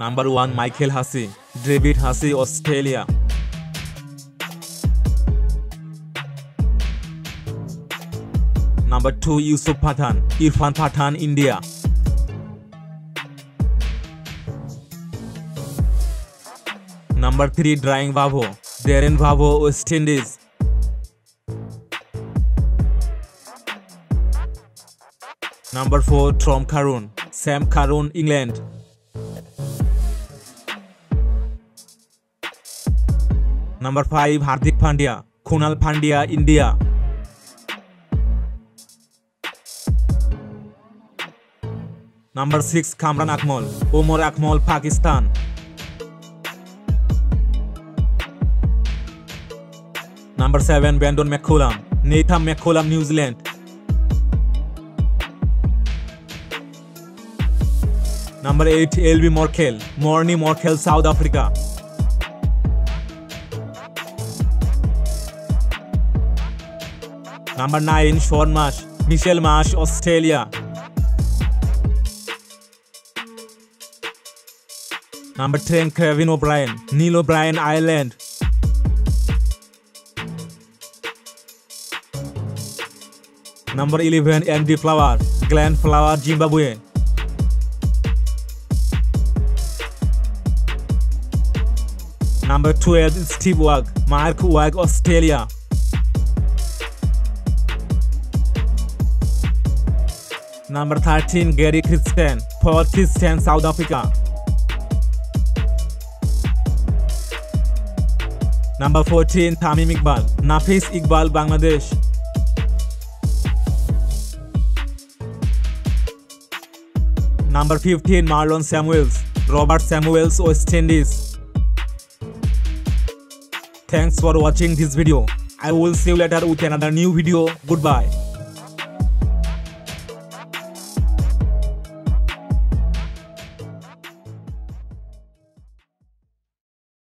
Number 1, Michael Hussey, David Hussey, Australia. Number 2, Yusuf Pathan, Irfan Pathan, India. Number 3, Darren Bravo, Darren Bravo, West Indies. Number 4, Tom Curran, Sam Curran, England. Number 5, Hardik Pandya, Kunal Pandya, India. Number 6, Kamran Akmal, Omar Akmal, Pakistan. Number 7, Brendon McCullum, Nathan McCullum, New Zealand. Number 8, LB Morrell, Morne Morrell, South Africa. Number 9, Shaun Marsh, Mitchell Marsh, Australia. Number 10, Kevin O'Brien, Neil O'Brien, Ireland. Number 11, Andy Flower, Glenn Flower, Zimbabwe. Number 12, Steve Waugh, Mark Waugh, Australia. Number 13, Gary Kirsten, Port Kirsten, South Africa. Number 14, Tamim Iqbal, Nafis Iqbal, Bangladesh. Number 15, Marlon Samuels, Robert Samuels, West Indies. Thanks for watching this video. I will see you later with another new video. Goodbye.